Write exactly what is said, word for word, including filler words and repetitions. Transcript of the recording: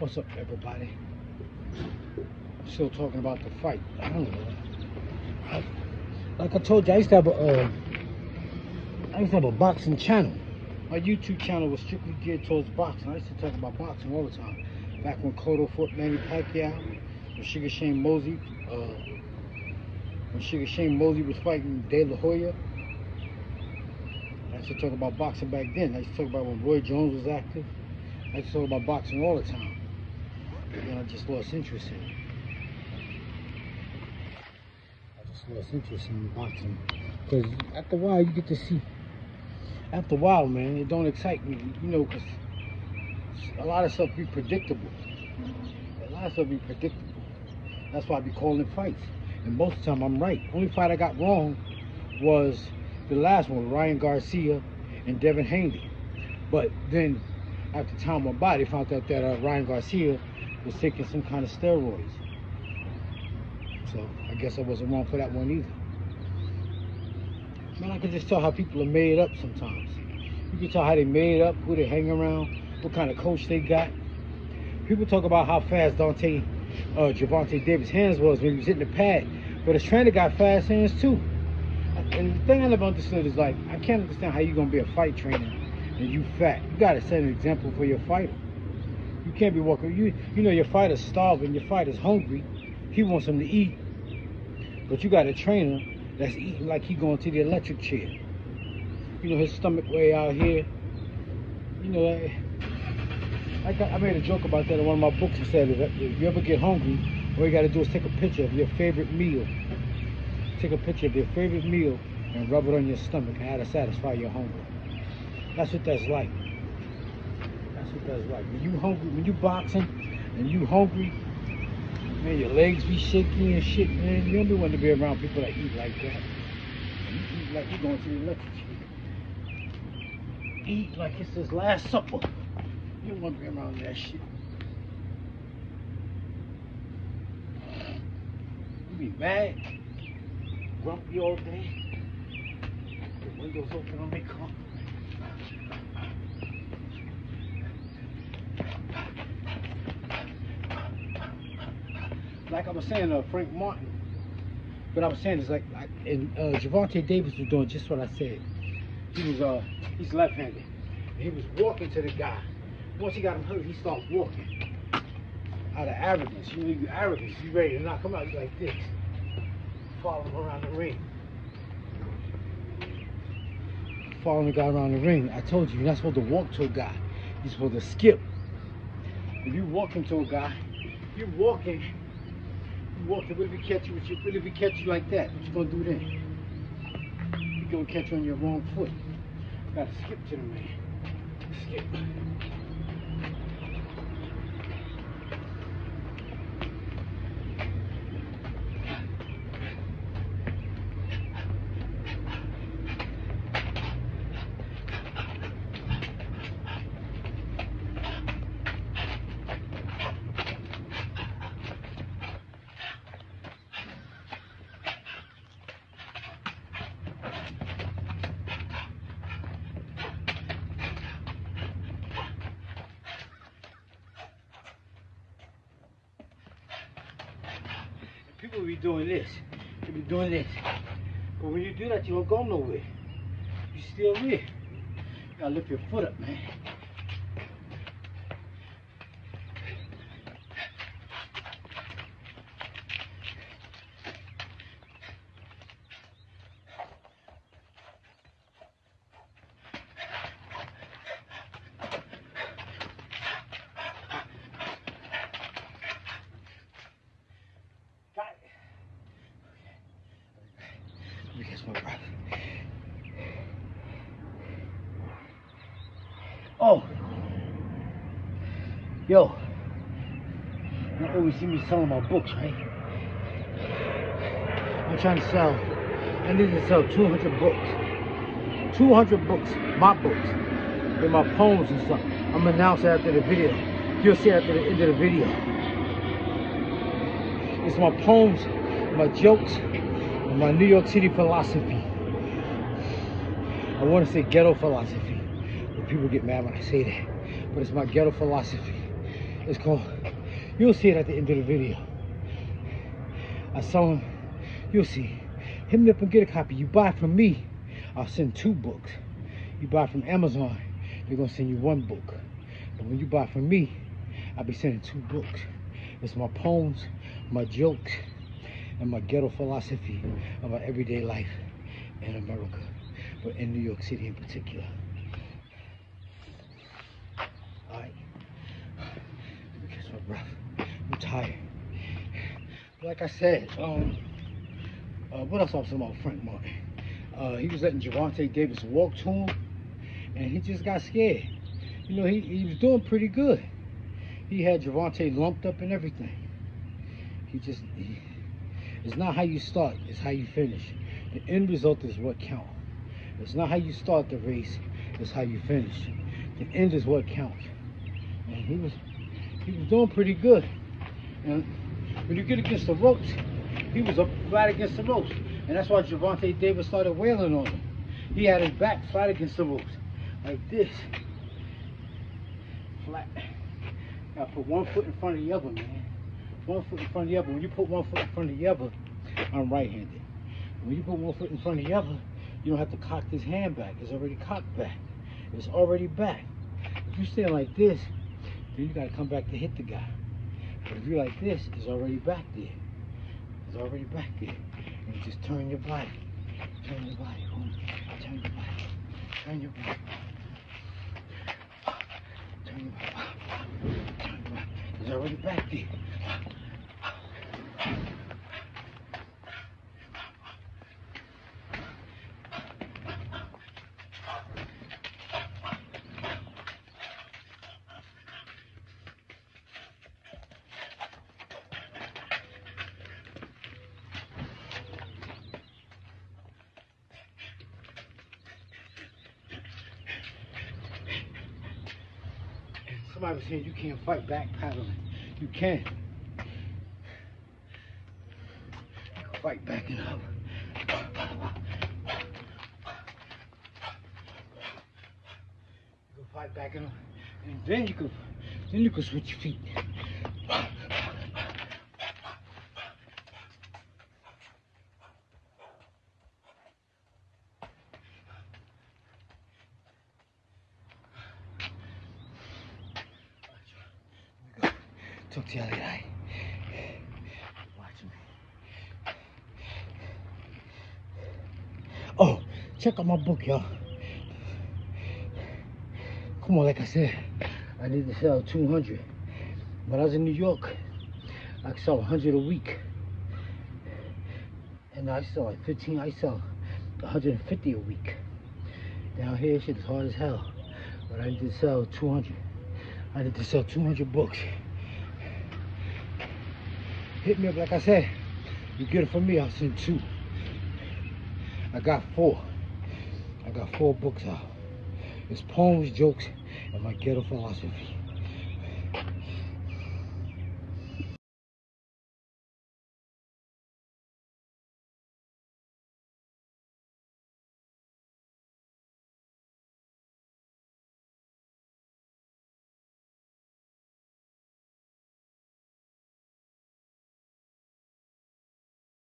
What's up, everybody? I'm still talking about the fight. I don't know. I, like I told you, I used to have a, uh, I used to have a boxing channel. My YouTube channel was strictly geared towards boxing. I used to talk about boxing all the time. Back when Cotto fought Manny Pacquiao, when Sugar Shane Mosey, uh, when Sugar Shane Mosey was fighting De La Hoya. I used to talk about boxing back then. I used to talk about when Roy Jones was active. I used to talk about boxing all the time. And then I just lost interest in it. I just lost interest in boxing. Because after a while, you get to see. After a while, man, it don't excite me, you know, because a lot of stuff be predictable. A lot of stuff be predictable. That's why I be calling it fights. And most of the time, I'm right. Only fight I got wrong was the last one, Ryan Garcia and Devin Haney. But then, after time went by, they found out that uh, Ryan Garcia was taking some kind of steroids. So, I guess I wasn't wrong for that one either. Man, I can just tell how people are made up sometimes. You can tell how they made up, who they hang around, what kind of coach they got. People talk about how fast Dante, uh, Gervonta Davis' hands was when he was hitting the pad, but his trainer got fast hands too. And the thing I never understood is, like, I can't understand how you're gonna be a fight trainer and you fat. You gotta set an example for your fighter. You can't be walking. You you know your fighter's starving, your fighter's hungry. He wants him to eat, but you got a trainer that's eating like he going to the electric chair. You know, his stomach way out here. You know. Like, I, got, I made a joke about that in one of my books. I said, if you ever get hungry, all you got to do is take a picture of your favorite meal. Take a picture of your favorite meal and rub it on your stomach, and that'll satisfy your hunger. That's what that's like. That's what that's like. When you hungry, when you boxing and you hungry, man, your legs be shaky and shit, man. You don't be wanting to be around people that eat like that. You eat like you're going to the electric chair. Eat like it's his last supper. You don't want to be around that shit. You be mad, grumpy all day. The windows open on me, come. Like I was saying, uh, Frank Martin. What I was saying is, like, I, and uh, Gervonta Davis was doing just what I said. He was, uh, he's left-handed. He was walking to the guy. Once he got him hurt, he starts walking out of arrogance. You know, you arrogance. You ready to knock him out? You like this, follow him around the ring, following the guy around the ring. I told you, you're not supposed to walk to a guy. You're supposed to skip. If you walk into a guy, you're walking. You walking. What if he catch you? What if he catch you like that? What you gonna do then? He gonna catch you on your wrong foot. You gotta skip to the man. Skip. People will be doing this, you'll be doing this. But when you do that, you don't go nowhere. You still there. You gotta lift your foot up, man. Oh, yo, you always see me selling my books, right? I'm trying to sell, I need to sell two hundred books. two hundred books, my books, and my poems and stuff. I'm gonna announce it after the video. You'll see it after the end of the video. It's my poems, my jokes, and my New York City philosophy. I wanna say ghetto philosophy. People get mad when I say that, but it's my ghetto philosophy. It's called, you'll see it at the end of the video. I saw him, you'll see. Hit me up and get a copy. You buy from me, I'll send two books. You buy from Amazon, they're gonna send you one book. But when you buy from me, I'll be sending two books. It's my poems, my jokes, and my ghetto philosophy about everyday life in America, but in New York City in particular. All right, let me catch my breath. I'm tired. But like I said, um, uh, what else I was talking about Frank Martin? Uh, he was letting Gervonta Davis walk to him, and he just got scared. You know, he, he was doing pretty good. He had Gervonta lumped up and everything. He just, he, it's not how you start, it's how you finish. The end result is what counts. It's not how you start the race, it's how you finish. The end is what counts. And he was, he was doing pretty good. And when you get against the ropes, he was up right against the ropes. And that's why Gervonta Davis started wailing on him. He had his back flat against the ropes. Like this. Flat. Gotta put one foot in front of the other, man. One foot in front of the other. When you put one foot in front of the other, I'm right-handed. When you put one foot in front of the other, you don't have to cock this hand back. It's already cocked back. It's already back. If you stand like this, then you gotta come back to hit the guy. But if you're like this, it's already back there. It's already back there. And you just turn your body. Turn your body, homie. Turn your body. Turn your body. Turn your body. Turn your body. It's already back there. Somebody was saying you can't fight back paddling. You can. You can fight back and up. You can fight back and up. And then you can then you can switch your feet. Talk to y'all later. Watch me. Oh, check out my book, y'all. Come on, like I said, I need to sell two hundred. When I was in New York, I could sell one hundred a week. And I sell like fifteen, I sell one hundred fifty a week. Down here, shit is hard as hell. But I need to sell two hundred. I need to sell two hundred books. Hit me up, like I said, you get it from me, I'll send two. I got four. I got four books out. It's poems, jokes, and my ghetto philosophy.